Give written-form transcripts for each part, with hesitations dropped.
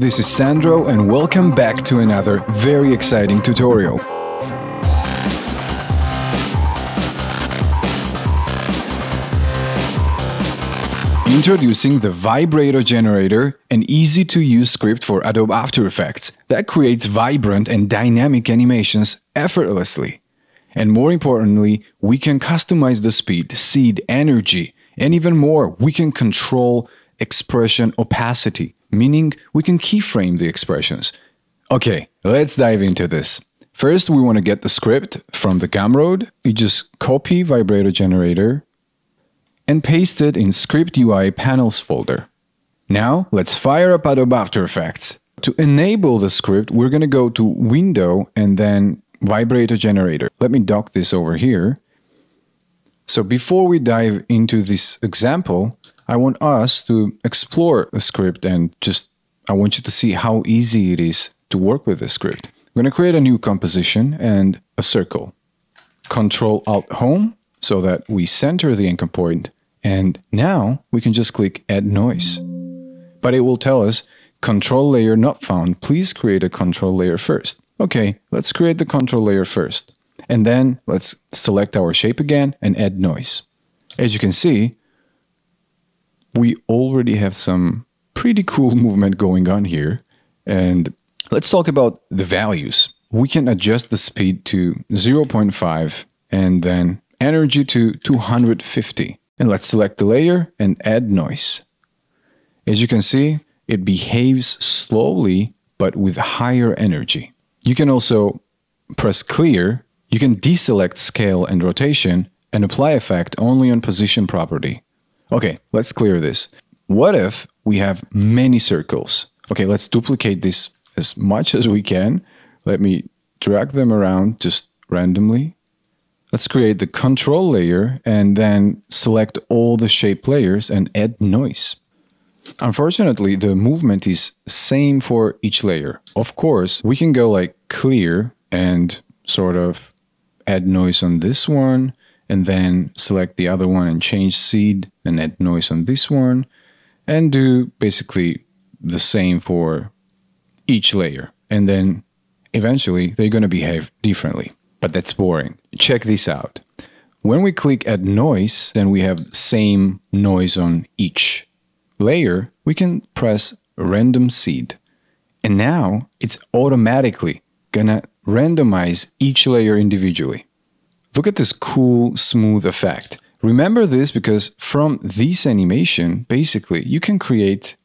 This is Sandro and welcome back to another very exciting tutorial. Introducing the Vibrato Generator, an easy-to-use script for Adobe After Effects that creates vibrant and dynamic animations effortlessly. And more importantly, we can customize the speed, seed, energy, and even more, we can control expression opacity. Meaning we can keyframe the expressions. Okay, let's dive into this. First, we want to get the script from the Gumroad. You just copy Vibrato Generator and paste it in Script UI Panels folder. Now, let's fire up Adobe After Effects. To enable the script, we're going to go to Window and then Vibrato Generator. Let me dock this over here. So before we dive into this example, I want us to explore the script and I want you to see how easy it is to work with the script. I'm going to create a new composition and a circle. Control Alt Home so that we center the anchor point. And now we can just click Add Noise. But it will tell us control layer not found. Please create a control layer first. Okay, let's create the control layer first. And then let's select our shape again and add noise. As you can see, we already have some pretty cool movement going on here. And let's talk about the values. We can adjust the speed to 0.5 and then energy to 250. And let's select the layer and add noise. As you can see, it behaves slowly, but with higher energy. You can also press clear. You can deselect scale and rotation and apply effect only on position property. Okay, let's clear this. What if we have many circles? Okay, let's duplicate this as much as we can. Let me drag them around just randomly. Let's create the control layer and then select all the shape layers and add noise. Unfortunately, the movement is same for each layer. Of course, we can go like clear and sort of add noise on this one, and then select the other one and change seed and add noise on this one, and do basically the same for each layer. And then eventually they're going to behave differently, but that's boring. Check this out. When we click add noise, then we have same noise on each layer. We can press random seed and now it's automatically going to randomize each layer individually. Look at this cool, smooth effect. Remember this because from this animation, basically, you can create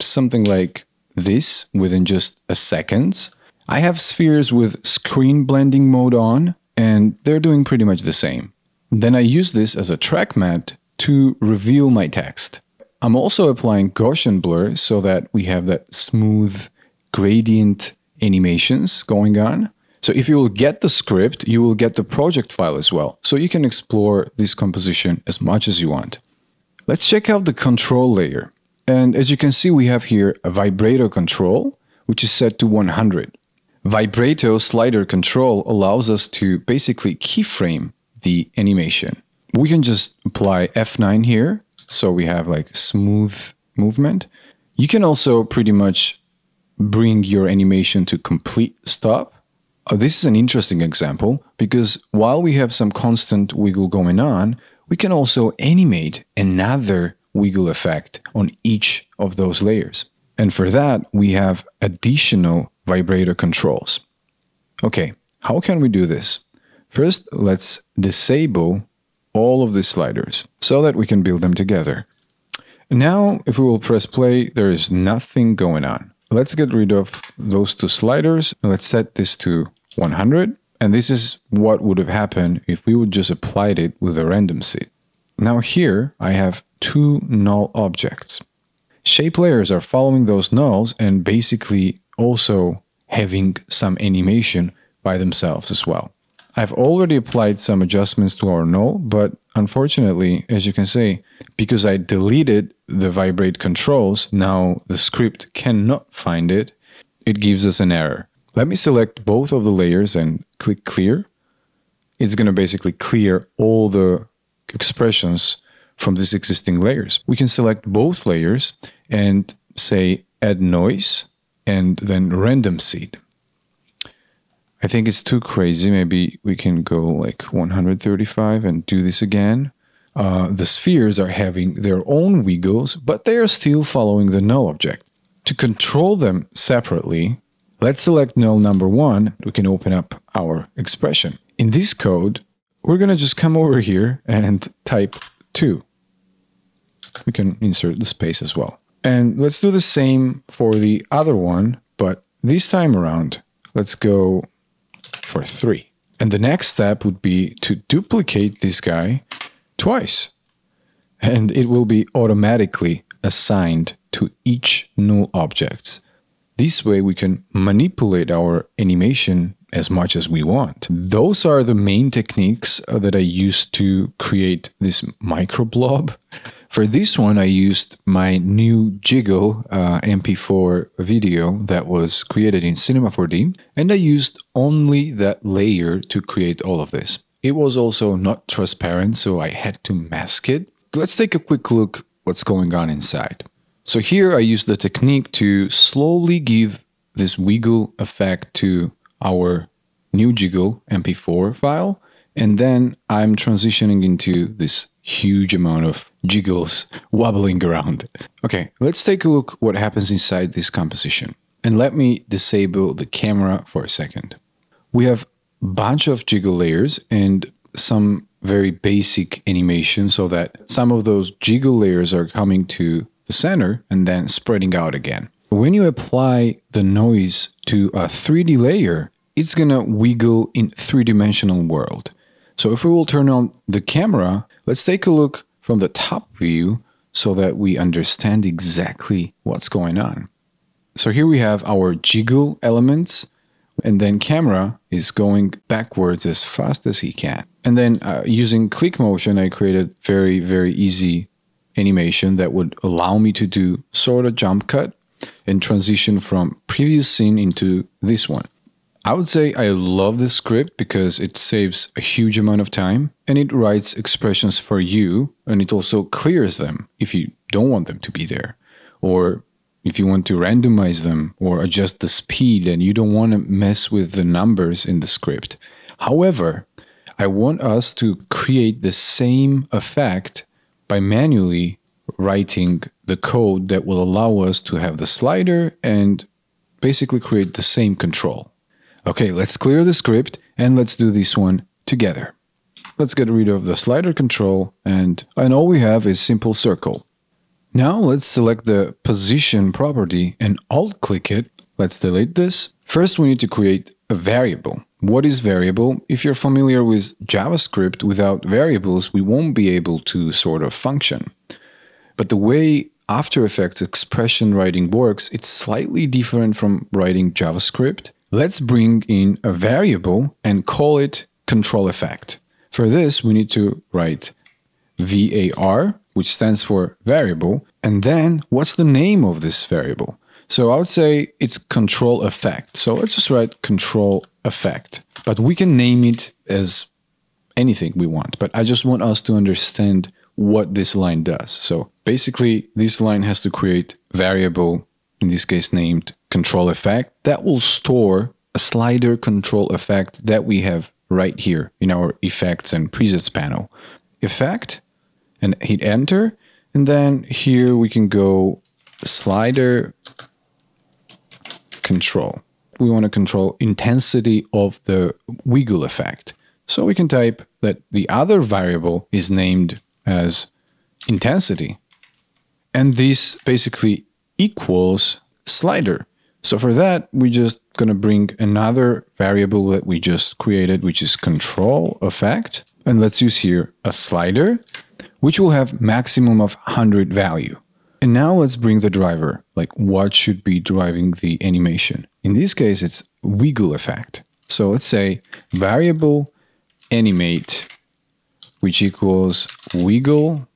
something like this within just a second. I have spheres with screen blending mode on, and they're doing pretty much the same. Then I use this as a track mat to reveal my text. I'm also applying Gaussian blur so that we have that smooth gradient animations going on. So if you will get the script, you will get the project file as well. So you can explore this composition as much as you want. Let's check out the control layer. And as you can see, we have here a vibrato control, which is set to 100. Vibrato slider control allows us to basically keyframe the animation. We can just apply F9 here. So we have like smooth movement. You can also pretty much bring your animation to complete stop. This is an interesting example because while we have some constant wiggle going on, we can also animate another wiggle effect on each of those layers. And for that, we have additional vibrator controls. Okay, how can we do this? First, let's disable all of the sliders so that we can build them together. Now, if we will press play, there is nothing going on. Let's get rid of those two sliders. Let's set this to 100. And this is what would have happened if we would just applied it with a random seed. Now here I have two null objects. Shape layers are following those nulls and basically also having some animation by themselves as well. I've already applied some adjustments to our null, but unfortunately, as you can see, because I deleted the vibrate controls, now the script cannot find it. It gives us an error. Let me select both of the layers and click clear. It's going to basically clear all the expressions from these existing layers. We can select both layers and say add noise and then random seed. I think it's too crazy. Maybe we can go like 135 and do this again. The spheres are having their own wiggles, but they are still following the null object. To control them separately, let's select null number 1. We can open up our expression. In this code, we're going to just come over here and type 2. We can insert the space as well. And let's do the same for the other one, but this time around, let's go for 3. And the next step would be to duplicate this guy twice, and it will be automatically assigned to each null object. This way we can manipulate our animation as much as we want. Those are the main techniques that I used to create this micro blob. For this one, I used my new Jiggle MP4 video that was created in Cinema 4D, and I used only that layer to create all of this. It was also not transparent, so I had to mask it. Let's take a quick look what's going on inside. So here I used the technique to slowly give this wiggle effect to our new Jiggle MP4 file, and then I'm transitioning into this huge amount of jiggles wobbling around. Okay, let's take a look what happens inside this composition. And let me disable the camera for a second. We have a bunch of jiggle layers and some very basic animation, so that some of those jiggle layers are coming to the center and then spreading out again. When you apply the noise to a 3D layer, it's gonna wiggle in three-dimensional world. So if we will turn on the camera, let's take a look from the top view so that we understand exactly what's going on. So here we have our jiggle elements, and then camera is going backwards as fast as he can. And then using click motion, I created very, very easy animation that would allow me to do sort of jump cut and transition from previous scene into this one. I would say I love this script because it saves a huge amount of time and it writes expressions for you, and it also clears them if you don't want them to be there, or if you want to randomize them or adjust the speed and you don't want to mess with the numbers in the script. However, I want us to create the same effect by manually writing the code that will allow us to have the slider and basically create the same control. Okay, let's clear the script and let's do this one together. Let's get rid of the slider control, and all we have is simple circle. Now let's select the position property and alt-click it. Let's delete this. First, we need to create a variable. What is variable? If you're familiar with JavaScript, without variables, we won't be able to sort of function. But the way After Effects expression writing works, it's slightly different from writing JavaScript. Let's bring in a variable and call it control effect. For this, we need to write var, which stands for variable, and then what's the name of this variable? So I would say it's control effect. So let's just write control effect, but we can name it as anything we want, but I just want us to understand what this line does. So basically this line has to create variable, in this case named control effect, that will store a slider control effect that we have right here in our effects and presets panel. Effect, and hit enter, and then here we can go slider control. We want to control intensity of the wiggle effect. So we can type that the other variable is named as intensity, and this basically equals slider. So for that, we're just going to bring another variable that we just created, which is control effect. And let's use here a slider, which will have maximum of 100 value. And now let's bring the driver, like what should be driving the animation. In this case, it's wiggle effect. So let's say variable animate, which equals wiggle,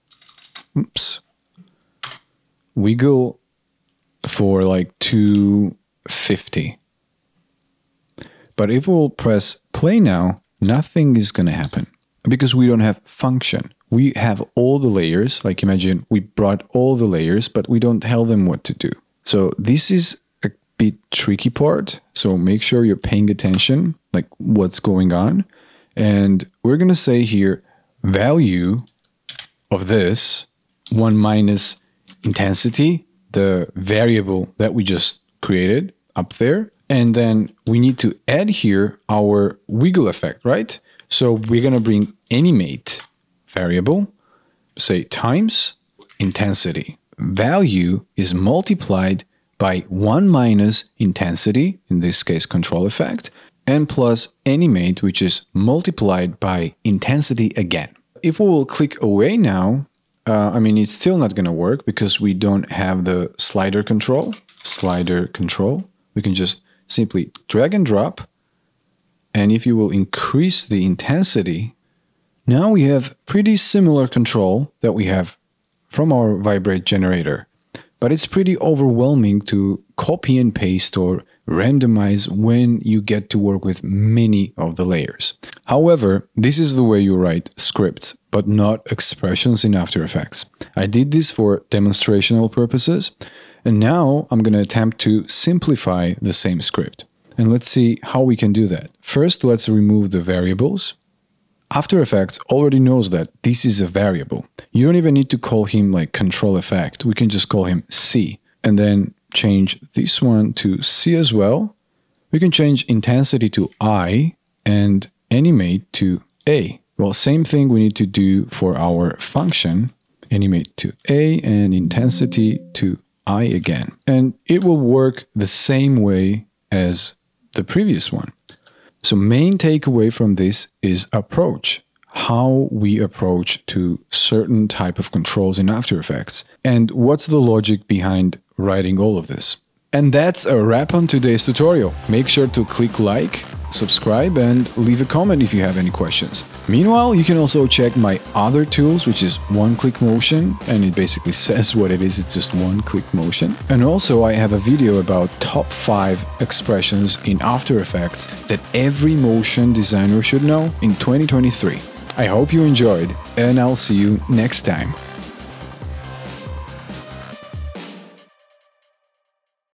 wiggle for like 250. But if we'll press play now, nothing is going to happen because we don't have function. We have all the layers, like imagine we brought all the layers, but we don't tell them what to do. So this is a bit tricky part. So make sure you're paying attention, like what's going on. And we're going to say here, value of this one minus intensity, the variable that we just created up there. And then we need to add here our wiggle effect, right? So we're going to bring animate variable, say times intensity. Value is multiplied by one minus intensity, in this case, control effect, and plus animate, which is multiplied by intensity again. If we will click away now, I mean, it's still not going to work because we don't have the slider control. We can just simply drag and drop. And if you will increase the intensity, now we have pretty similar control that we have from our vibrate generator. But it's pretty overwhelming to copy and paste or randomize when you get to work with many of the layers. However, this is the way you write scripts, but not expressions in After Effects. I did this for demonstrational purposes, and now I'm going to attempt to simplify the same script. And let's see how we can do that. First, let's remove the variables. After Effects already knows that this is a variable. You don't even need to call him like control effect. We can just call him C, and then change this one to C as well. We can change intensity to I and animate to A. Well, same thing we need to do for our function, animate to A and intensity to I again. And it will work the same way as the previous one. So main takeaway from this is approach, how we approach to certain type of controls in After Effects, and what's the logic behind writing all of this. And that's a wrap on today's tutorial. Make sure to click like, subscribe, and leave a comment if you have any questions. Meanwhile, you can also check my other tools, which is One Click Motion, and it basically says what it is, it's just One Click Motion. And also I have a video about top 5 expressions in After Effects that every motion designer should know in 2023. I hope you enjoyed, and I'll see you next time.